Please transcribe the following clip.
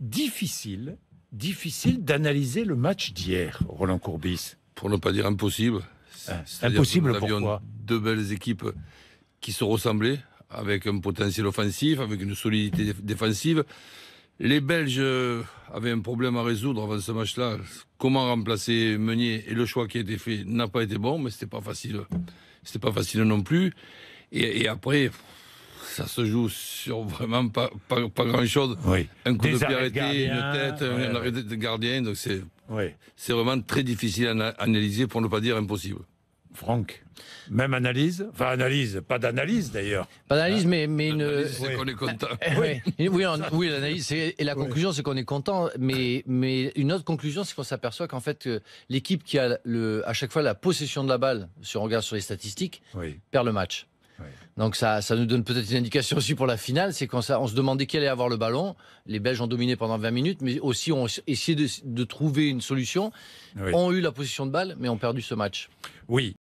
difficile d'analyser le match d'hier, Roland Courbis. Pour ne pas dire impossible. Impossible, nous avions pourquoi? Deux belles équipes qui se ressemblaient, avec un potentiel offensif, avec une solidité défensive. Les Belges avaient un problème à résoudre avant ce match-là. Comment remplacer Meunier? Et le choix qui a été fait n'a pas été bon, mais c'était pas facile. C'était pas facile non plus. Et après, ça se joue sur vraiment pas grand-chose. Oui. Un coup de pied arrêté, une tête, un arrêt de gardien. Donc c'est vraiment très difficile à analyser, pour ne pas dire impossible. Franck, même analyse? Enfin, analyse, pas d'analyse d'ailleurs. Pas d'analyse, mais une. C'est qu'on est content. Oui, l'analyse, et la conclusion, c'est qu'on est content. Mais une autre conclusion, c'est qu'on s'aperçoit qu'en fait, l'équipe qui a à chaque fois la possession de la balle, si on regarde sur les statistiques, perd le match. Oui. Donc ça nous donne peut-être une indication aussi pour la finale, c'est qu'on se demandait qui allait avoir le ballon. Les Belges ont dominé pendant 20 minutes, mais aussi ont essayé de trouver une solution, ont eu la possession de balle, mais ont perdu ce match. Oui.